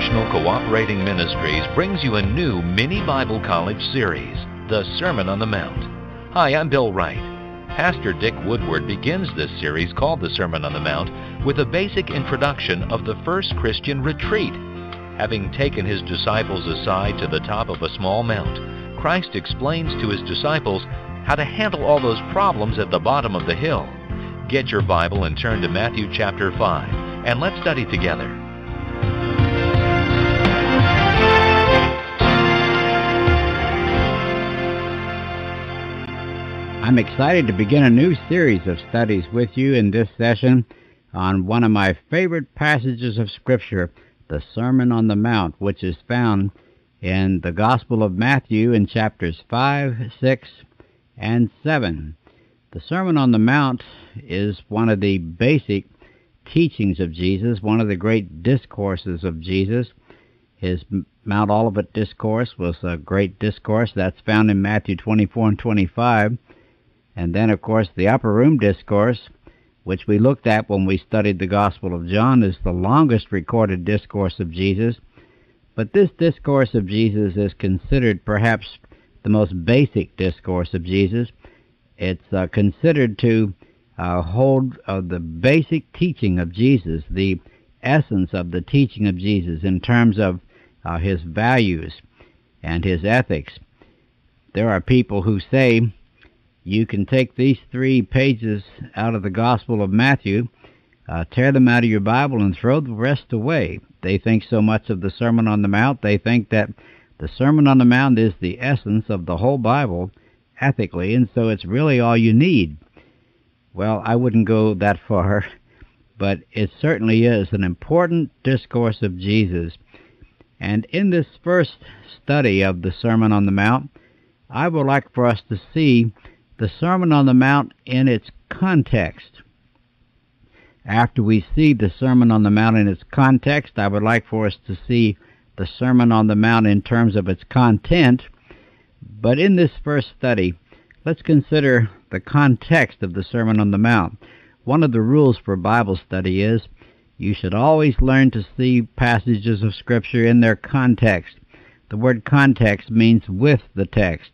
International Cooperating Ministries brings you a new mini Bible college series, The Sermon on the Mount. Hi, I'm Bill Wright. Pastor Dick Woodward begins this series called The Sermon on the Mount with a basic introduction of the first Christian retreat. Having taken his disciples aside to the top of a small mount, Christ explains to his disciples how to handle all those problems at the bottom of the hill. Get your Bible and turn to Matthew chapter 5, and let's study together. I'm excited to begin a new series of studies with you in this session on one of my favorite passages of Scripture, the Sermon on the Mount, which is found in the Gospel of Matthew in chapters 5, 6, and 7. The Sermon on the Mount is one of the basic teachings of Jesus, one of the great discourses of Jesus. His Mount Olivet discourse was a great discourse. That's found in Matthew 24 and 25. And then, of course, the Upper Room discourse, which we looked at when we studied the Gospel of John, is the longest recorded discourse of Jesus. But this discourse of Jesus is considered perhaps the most basic discourse of Jesus. It's considered to hold the basic teaching of Jesus, the essence of the teaching of Jesus in terms of his values and his ethics. There are people who say you can take these 3 pages out of the Gospel of Matthew, tear them out of your Bible, and throw the rest away. They think so much of the Sermon on the Mount. They think that the Sermon on the Mount is the essence of the whole Bible ethically, and so it's really all you need. Well, I wouldn't go that far, but it certainly is an important discourse of Jesus. And in this first study of the Sermon on the Mount, I would like for us to see the Sermon on the Mount in its context. After we see the Sermon on the Mount in its context, I would like for us to see the Sermon on the Mount in terms of its content. But in this first study, let's consider the context of the Sermon on the Mount. One of the rules for Bible study is you should always learn to see passages of Scripture in their context. The word context means with the text.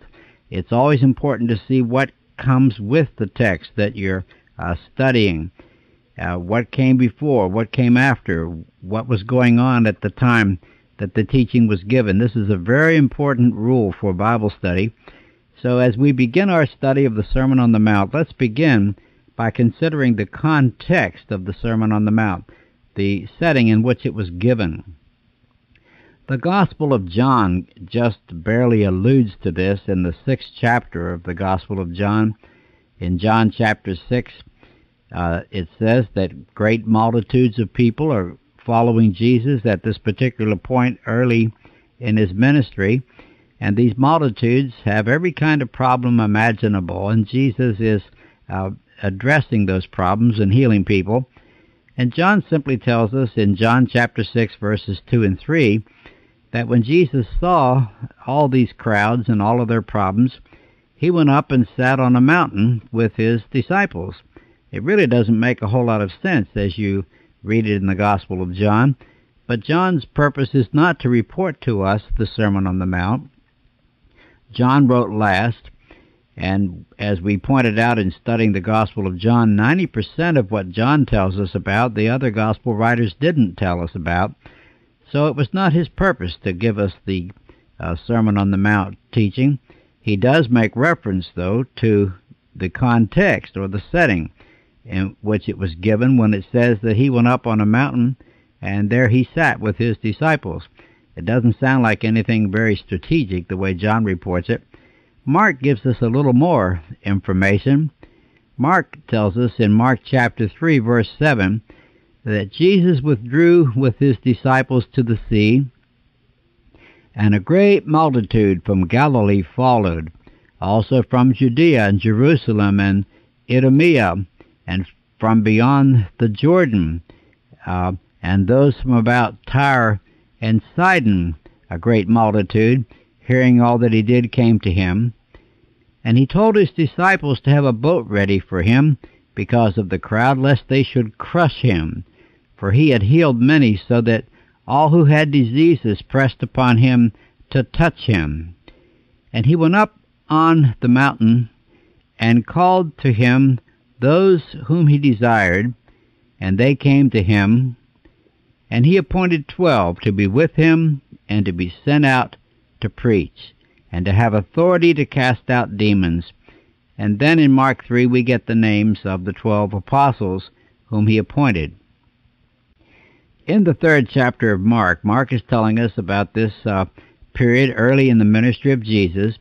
It's always important to see what comes with the text that you're studying. What came before, what came after, what was going on at the time that the teaching was given. This is a very important rule for Bible study. So as we begin our study of the Sermon on the Mount, let's begin by considering the context of the Sermon on the Mount, the setting in which it was given. The Gospel of John just barely alludes to this in the 6th chapter of the Gospel of John. In John chapter 6, it says that great multitudes of people are following Jesus at this particular point early in his ministry. And these multitudes have every kind of problem imaginable. And Jesus is addressing those problems and healing people. And John simply tells us in John chapter 6, verses 2 and 3, that when Jesus saw all these crowds and all of their problems, he went up and sat on a mountain with his disciples. It really doesn't make a whole lot of sense as you read it in the Gospel of John, but John's purpose is not to report to us the Sermon on the Mount. John wrote last, and as we pointed out in studying the Gospel of John, 90% of what John tells us about, the other Gospel writers didn't tell us about. So it was not his purpose to give us the Sermon on the Mount teaching. He does make reference, though, to the context or the setting in which it was given when it says that he went up on a mountain and there he sat with his disciples. It doesn't sound like anything very strategic the way John reports it. Mark gives us a little more information. Mark tells us in Mark chapter 3, verse 7, that Jesus withdrew with his disciples to the sea, and a great multitude from Galilee followed, also from Judea and Jerusalem and Idumea, and from beyond the Jordan, and those from about Tyre and Sidon. A great multitude, hearing all that he did, came to him, and he told his disciples to have a boat ready for him because of the crowd, lest they should crush him. For he had healed many, so that All who had diseases pressed upon him to touch him. And he went up on the mountain and called to him those whom he desired, and they came to him. And he appointed 12 to be with him and to be sent out to preach and to have authority to cast out demons. And then in Mark 3 we get the names of the 12 apostles whom he appointed. In the third chapter of Mark, Mark is telling us about this period early in the ministry of Jesus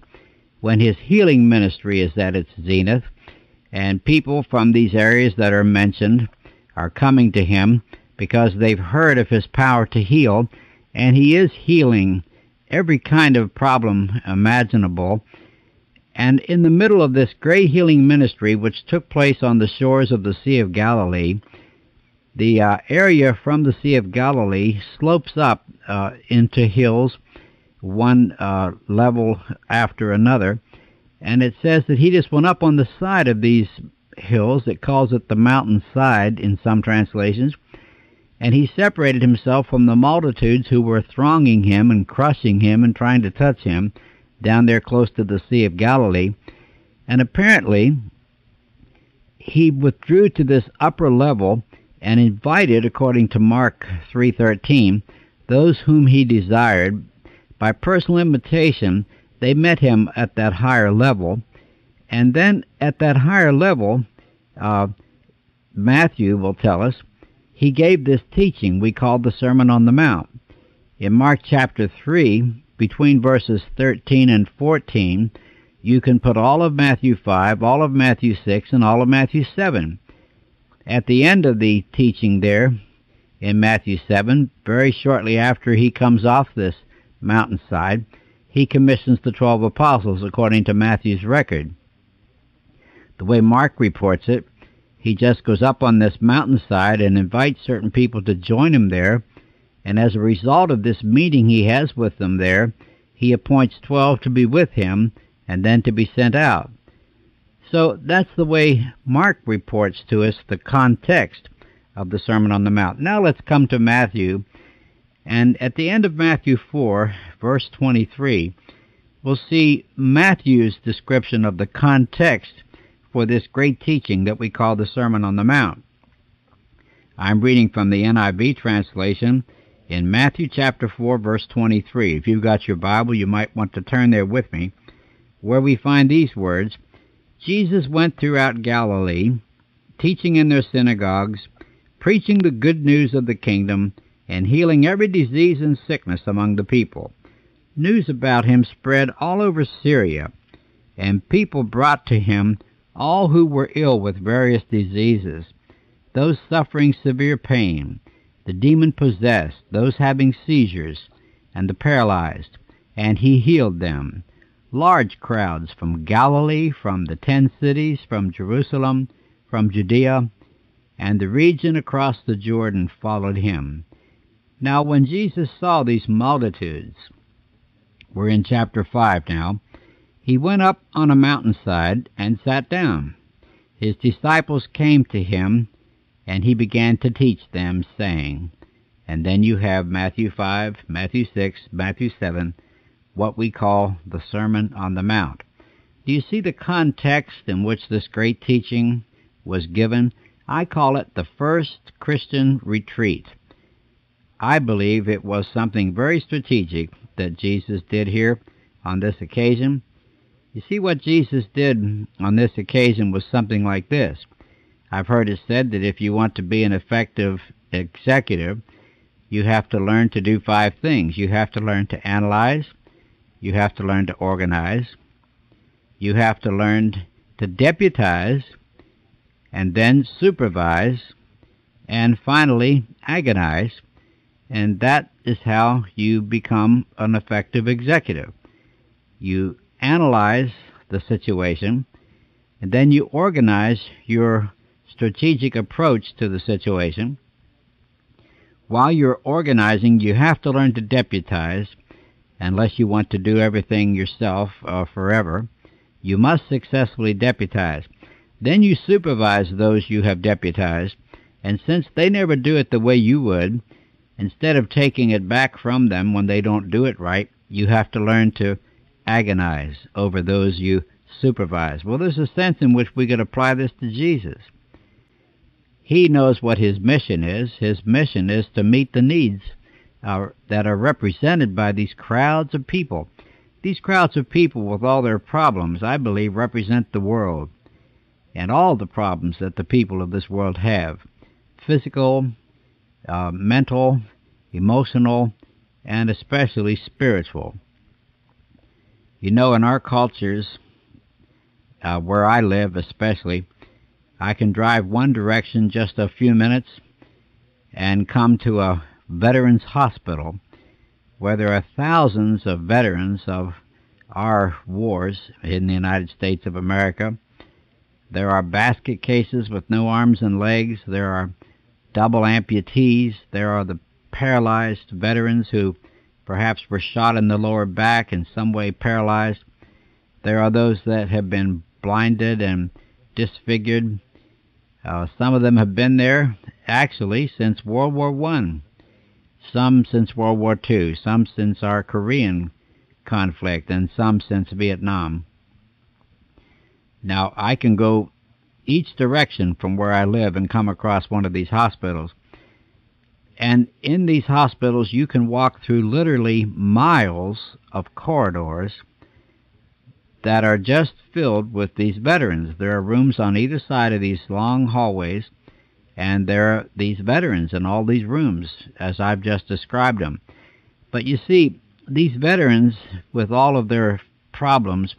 when his healing ministry is at its zenith, and people from these areas that are mentioned are coming to him because they've heard of his power to heal, and he is healing every kind of problem imaginable. And in the middle of this great healing ministry, which took place on the shores of the Sea of Galilee, the area from the Sea of Galilee slopes up into hills, one level after another. And it says that he just went up on the side of these hills. It calls it the mountainside in some translations. And he separated himself from the multitudes who were thronging him and crushing him and trying to touch him down there close to the Sea of Galilee. And apparently, he withdrew to this upper level and invited, according to Mark 3:13, those whom he desired. By personal invitation, they met him at that higher level. And then at that higher level, Matthew will tell us, he gave this teaching we call the Sermon on the Mount. In Mark chapter 3, between verses 13 and 14, you can put all of Matthew 5, all of Matthew 6, and all of Matthew 7. At the end of the teaching there in Matthew 7, very shortly after he comes off this mountainside, he commissions the 12 apostles according to Matthew's record. The way Mark reports it, he just goes up on this mountainside and invites certain people to join him there. And as a result of this meeting he has with them there, he appoints 12 to be with him and then to be sent out. So that's the way Mark reports to us the context of the Sermon on the Mount. Now let's come to Matthew. And at the end of Matthew 4, verse 23, we'll see Matthew's description of the context for this great teaching that we call the Sermon on the Mount. I'm reading from the NIV translation, in Matthew chapter 4, verse 23, if you've got your Bible, you might want to turn there with me, where we find these words: Jesus went throughout Galilee, teaching in their synagogues, preaching the good news of the kingdom, and healing every disease and sickness among the people. News about him spread all over Syria, and people brought to him all who were ill with various diseases, those suffering severe pain, the demon-possessed, those having seizures, and the paralyzed, and he healed them. Large crowds from Galilee, from the 10 cities, from Jerusalem, from Judea, and the region across the Jordan followed him. Now, when Jesus saw these multitudes, we're in chapter 5 now, he went up on a mountainside and sat down. His disciples came to him, and he began to teach them, saying, and then you have Matthew 5, Matthew 6, Matthew 7, what we call the Sermon on the Mount. Do you see the context in which this great teaching was given? I call it the first Christian retreat. I believe it was something very strategic that Jesus did here on this occasion. You see, what Jesus did on this occasion was something like this. I've heard it said that if you want to be an effective executive, you have to learn to do 5 things. You have to learn to analyze. You have to learn to organize. You have to learn to deputize, and then supervise, and finally agonize. And that is how you become an effective executive. You analyze the situation, and then you organize your strategic approach to the situation. While you're organizing, you have to learn to deputize, unless you want to do everything yourself forever. You must successfully deputize. Then you supervise those you have deputized, and since they never do it the way you would, Instead of taking it back from them when they don't do it right, you have to learn to agonize over those you supervise. Well, there's a sense in which we could apply this to Jesus. He knows what his mission is. His mission is to meet the needs that are represented by these crowds of people. These crowds of people, with all their problems, I believe, represent the world and all the problems that the people of this world have, physical, mental, emotional, and especially spiritual. You know, in our cultures, where I live especially, I can drive one direction just a few minutes and come to a veterans hospital where there are thousands of veterans of our wars in the United States of America. There are basket cases with no arms and legs. There are double amputees. There are the paralyzed veterans who perhaps were shot in the lower back in some way paralyzed. There are those that have been blinded and disfigured. Some of them have been there actually since World War I, some since World War II, some since our Korean conflict, and some since Vietnam. Now, I can go each direction from where I live and come across one of these hospitals. And in these hospitals, you can walk through literally miles of corridors that are just filled with these veterans. There are rooms on either side of these long hallways, and there are these veterans in all these rooms, as I've just described them. But you see, these veterans, with all of their problems,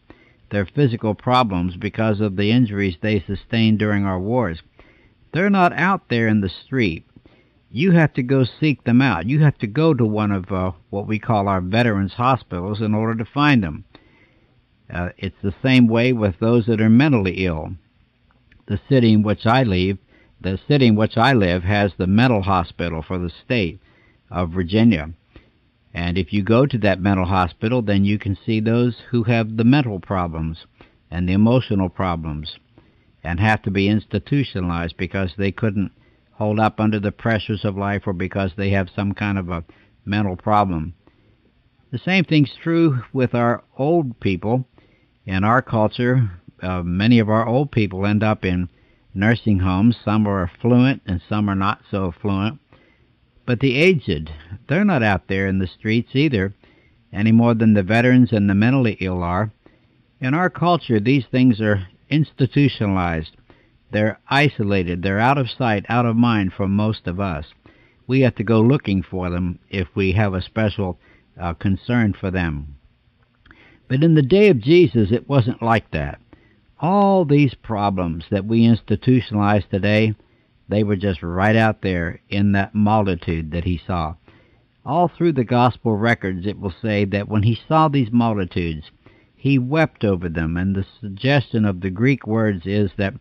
their physical problems because of the injuries they sustained during our wars, they're not out there in the street. You have to go seek them out. You have to go to one of what we call our veterans hospitals in order to find them. It's the same way with those that are mentally ill. The city in which I live has the mental hospital for the state of Virginia. And if you go to that mental hospital, then you can see those who have the mental problems and the emotional problems and have to be institutionalized because they couldn't hold up under the pressures of life or because they have some kind of a mental problem. The same thing's true with our old people. In our culture, many of our old people end up in nursing homes. Some are affluent and some are not so affluent. But the aged, they're not out there in the streets either, any more than the veterans and the mentally ill are. In our culture, these things are institutionalized. They're isolated. They're out of sight, out of mind for most of us. We have to go looking for them if we have a special concern for them. But in the day of Jesus, it wasn't like that. All these problems that we institutionalize today, they were just right out there in that multitude that he saw. All through the gospel records, it will say that when he saw these multitudes, he wept over them, and the suggestion of the Greek words is that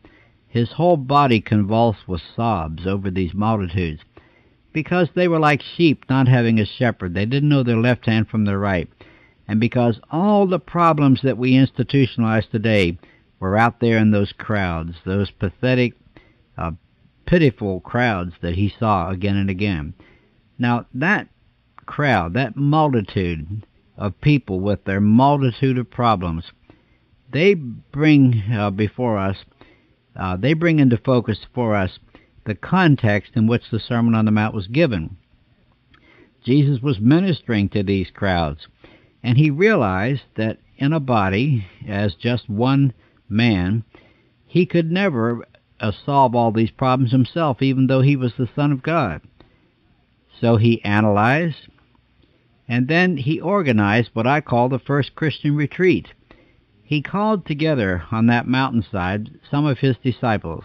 his whole body convulsed with sobs over these multitudes, because they were like sheep not having a shepherd. They didn't know their left hand from their right. And because all the problems that we institutionalize today were out there in those crowds, those pathetic, pitiful crowds that he saw again and again. Now, that crowd, that multitude of people with their multitude of problems, they bring bring into focus for us the context in which the Sermon on the Mount was given. Jesus was ministering to these crowds, and he realized that in a body, as just one man, he could never solve all these problems himself, even though he was the Son of God. So he analyzed, and then he organized what I call the first Christian retreat. He called together on that mountainside some of his disciples.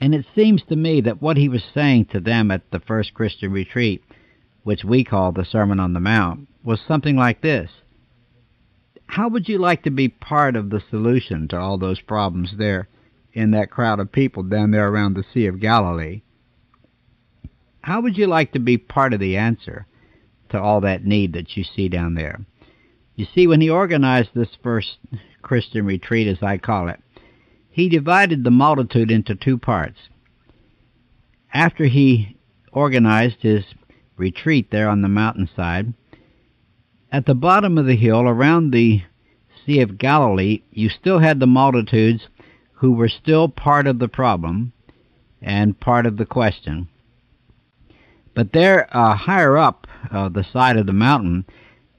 And it seems to me that what he was saying to them at the first Christian retreat, which we call the Sermon on the Mount, was something like this. How would you like to be part of the solution to all those problems there in that crowd of people down there around the Sea of Galilee? How would you like to be part of the answer to all that need that you see down there? You see, when he organized this first Christian retreat, as I call it, he divided the multitude into two parts. After he organized his retreat there on the mountainside. At the bottom of the hill, around the Sea of Galilee, you still had the multitudes who were still part of the problem and part of the question. But there, higher up the side of the mountain,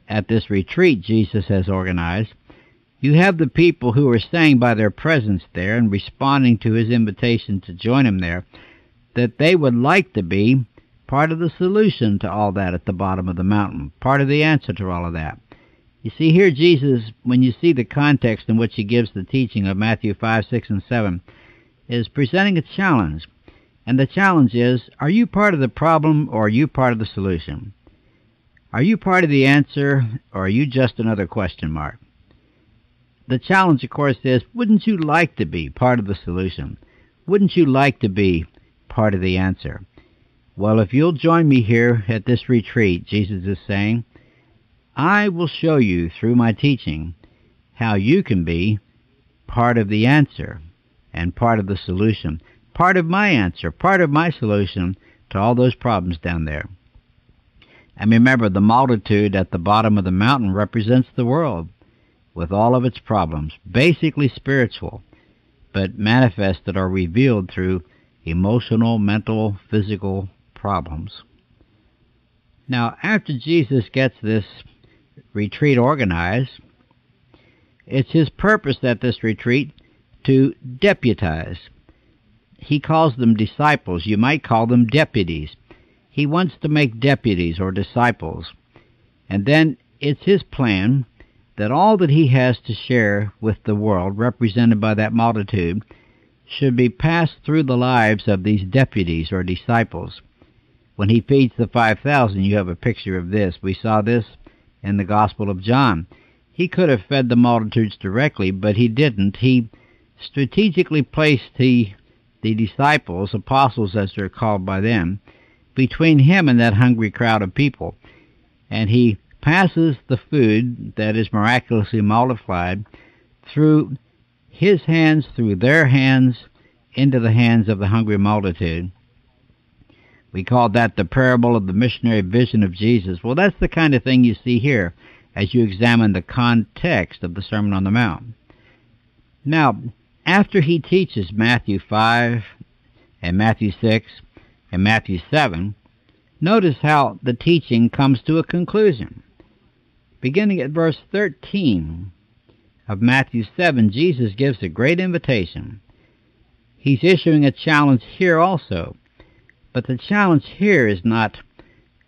at this retreat Jesus has organized, you have the people who are saying by their presence there and responding to his invitation to join him there, that they would like to be part of the solution to all that at the bottom of the mountain, part of the answer to all of that. You see, here Jesus, when you see the context in which he gives the teaching of Matthew 5, 6, and 7, is presenting a challenge. And the challenge is, are you part of the problem or are you part of the solution? Are you part of the answer or are you just another question mark? The challenge, of course, is, wouldn't you like to be part of the solution? Wouldn't you like to be part of the answer? Well, if you'll join me here at this retreat, Jesus is saying, I will show you through my teaching how you can be part of the answer and part of the solution, part of my answer, part of my solution to all those problems down there. And remember, the multitude at the bottom of the mountain represents the world, with all of its problems, basically spiritual, but manifested or revealed through emotional, mental, physical problems. Now, after Jesus gets this retreat organized, it's his purpose at this retreat to deputize. He calls them disciples. You might call them deputies. He wants to make deputies or disciples. And then it's his plan that all that he has to share with the world, represented by that multitude, should be passed through the lives of these deputies or disciples. When he feeds the 5,000, you have a picture of this. We saw this in the Gospel of John. He could have fed the multitudes directly, but he didn't. He strategically placed the disciples, apostles as they're called by them, between him and that hungry crowd of people. And he passes the food that is miraculously multiplied through his hands, through their hands, into the hands of the hungry multitude. We call that the parable of the missionary vision of Jesus. Well, that's the kind of thing you see here as you examine the context of the Sermon on the Mount. Now, after he teaches Matthew 5 and Matthew 6 and Matthew 7, notice how the teaching comes to a conclusion. Beginning at verse 13 of Matthew 7, Jesus gives a great invitation. He's issuing a challenge here also. But the challenge here is not,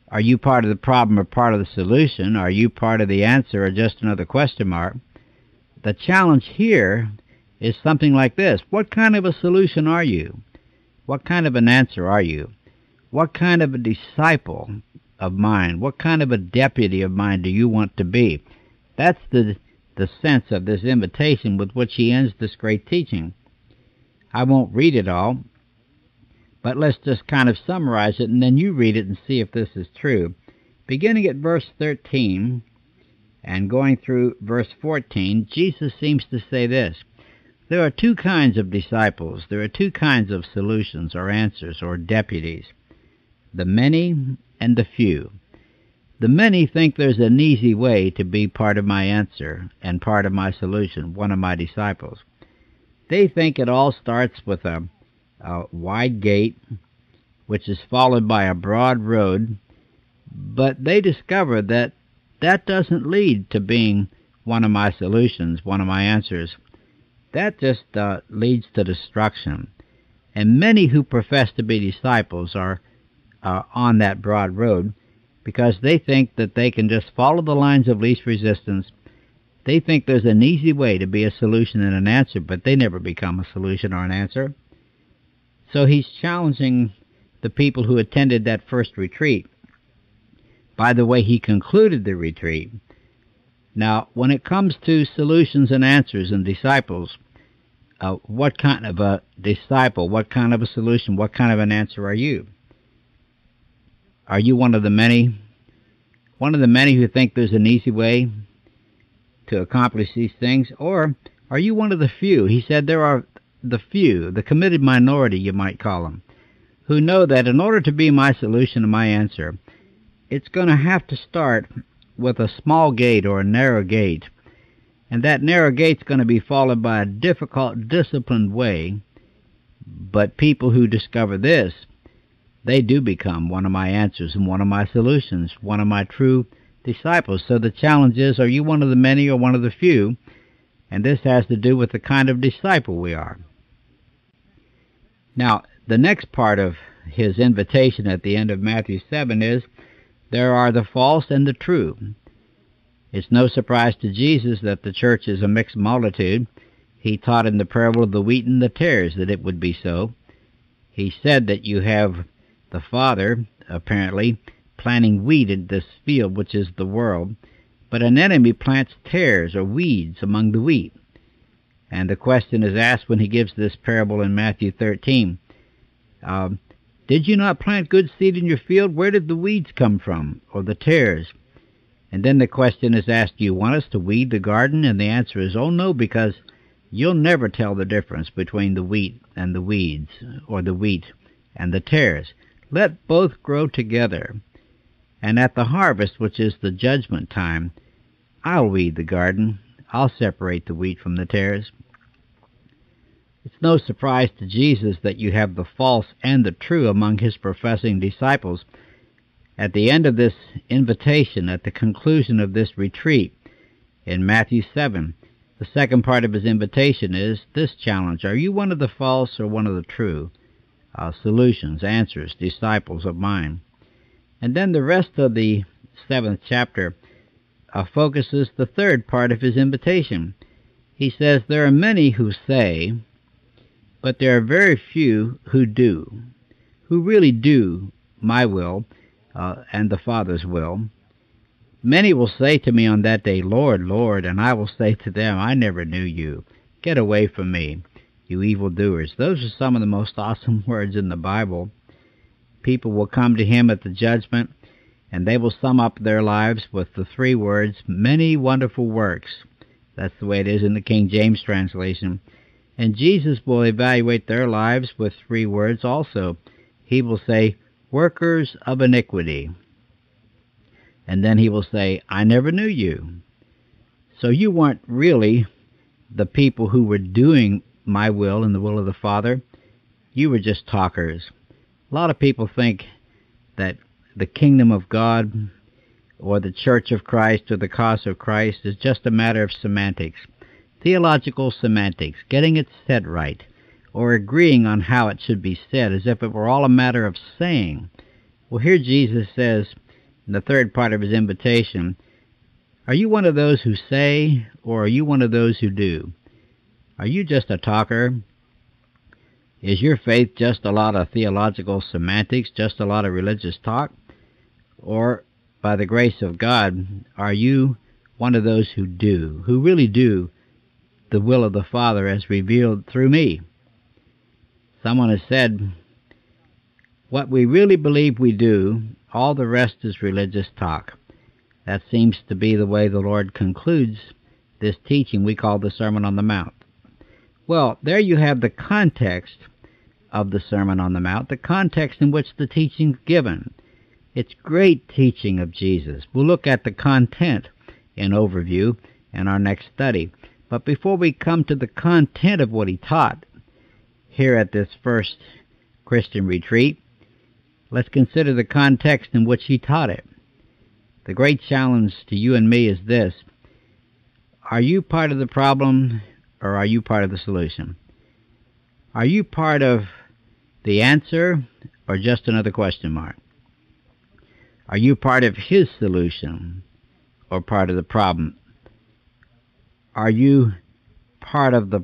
are you part of the problem or part of the solution? Are you part of the answer or just another question mark? The challenge here is something like this. What kind of a solution are you? What kind of an answer are you? What kind of a disciple of mine, what kind of a deputy of mine do you want to be? That's the sense of this invitation with which he ends this great teaching. I won't read it all, but let's just kind of summarize it, and then you read it and see if this is true. Beginning at verse 13 and going through verse 14, Jesus seems to say this. There are two kinds of disciples. There are two kinds of solutions or answers or deputies, the many and the few. The many think there's an easy way to be part of my answer and part of my solution, one of my disciples. They think it all starts with a wide gate, which is followed by a broad road, but they discover that that doesn't lead to being one of my solutions, one of my answers. That just leads to destruction. And many who profess to be disciples are on that broad road, because they think that they can just follow the lines of least resistance. They think there's an easy way to be a solution and an answer, but they never become a solution or an answer. So he's challenging the people who attended that first retreat. By the way, he concluded the retreat. Now, when it comes to solutions and answers and disciples, what kind of a disciple, what kind of a solution, what kind of an answer are you? Are you one of the many? One of the many who think there's an easy way to accomplish these things? Or are you one of the few? He said there are the few, the committed minority you might call them, who know that in order to be my solution and my answer, it's going to have to start with a small gate or a narrow gate. And that narrow gate's going to be followed by a difficult, disciplined way. But people who discover this, they do become one of my answers and one of my solutions, one of my true disciples. So the challenge is, are you one of the many or one of the few? And this has to do with the kind of disciple we are. Now, the next part of his invitation at the end of Matthew 7 is, there are the false and the true. It's no surprise to Jesus that the church is a mixed multitude. He taught in the parable of the wheat and the tares that it would be so. He said that you have the Father, apparently, planting wheat in this field, which is the world, but an enemy plants tares or weeds among the wheat. And the question is asked when he gives this parable in Matthew 13. Did you not plant good seed in your field? Where did the weeds come from, or the tares? And then the question is asked, do you want us to weed the garden? And the answer is, oh no, because you'll never tell the difference between the wheat and the weeds, or the wheat and the tares. Let both grow together. And at the harvest, which is the judgment time, I'll weed the garden. I'll separate the wheat from the tares. It's no surprise to Jesus that you have the false and the true among his professing disciples. At the end of this invitation, at the conclusion of this retreat, in Matthew 7, the second part of his invitation is this challenge. Are you one of the false or one of the true solutions, answers, disciples of mine? And then the rest of the 7th chapter focuses the third part of his invitation. He says, there are many who say, but there are very few who do, who really do my will and the Father's will. Many will say to me on that day, Lord, Lord, and I will say to them, I never knew you. Get away from me, you evildoers. Those are some of the most awesome words in the Bible. People will come to him at the judgment, and they will sum up their lives with the three words, many wonderful works. That's the way it is in the King James translation. And Jesus will evaluate their lives with three words also. He will say, workers of iniquity. And then he will say, I never knew you. So you weren't really the people who were doing my will and the will of the Father. You were just talkers. A lot of people think that the kingdom of God or the church of Christ or the cause of Christ is just a matter of semantics. Theological semantics, getting it said right, or agreeing on how it should be said, as if it were all a matter of saying. Well, here Jesus says, in the third part of his invitation, are you one of those who say, or are you one of those who do? Are you just a talker? Is your faith just a lot of theological semantics, just a lot of religious talk? Or, by the grace of God, are you one of those who do, who really do the will of the Father as revealed through me? Someone has said, what we really believe we do, all the rest is religious talk. That seems to be the way the Lord concludes this teaching we call the Sermon on the Mount. Well, there you have the context of the Sermon on the Mount, the context in which the teaching's given. It's great teaching of Jesus. We'll look at the content in overview in our next study. But before we come to the content of what he taught here at this first Christian retreat, let's consider the context in which he taught it. The great challenge to you and me is this. Are you part of the problem or are you part of the solution? Are you part of the answer or just another question mark? Are you part of his solution or part of the problem? Are you part of the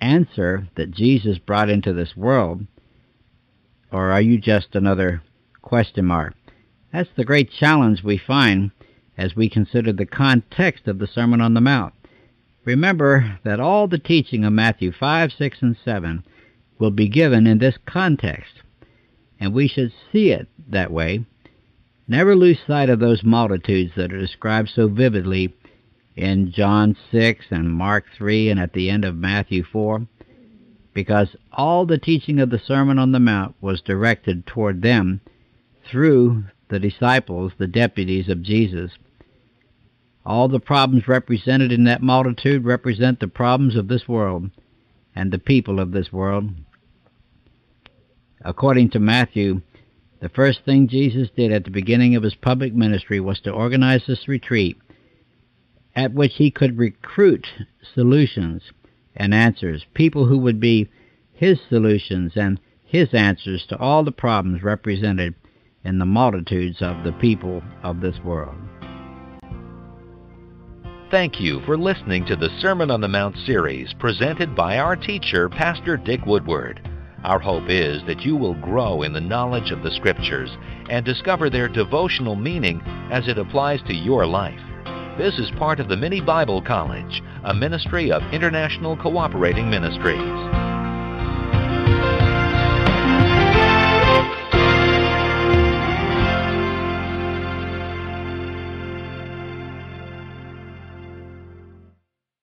answer that Jesus brought into this world, or are you just another question mark? That's the great challenge we find as we consider the context of the Sermon on the Mount. Remember that all the teaching of Matthew 5, 6, and 7 will be given in this context, and we should see it that way. Never lose sight of those multitudes that are described so vividly in John 6 and Mark 3 and at the end of Matthew 4. because all the teaching of the Sermon on the Mount was directed toward them through the disciples, the deputies of Jesus. All the problems represented in that multitude represent the problems of this world and the people of this world. According to Matthew, the first thing Jesus did at the beginning of his public ministry was to organize this retreat at which he could recruit solutions and answers, people who would be his solutions and his answers to all the problems represented in the multitudes of the people of this world. Thank you for listening to the Sermon on the Mount series presented by our teacher, Pastor Dick Woodward. Our hope is that you will grow in the knowledge of the Scriptures and discover their devotional meaning as it applies to your life. This is part of the Mini Bible College, a ministry of International Cooperating Ministries.